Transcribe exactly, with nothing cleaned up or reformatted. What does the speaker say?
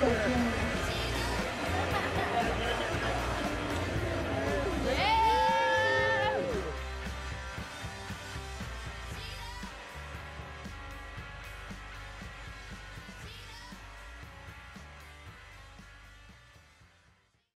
Okay.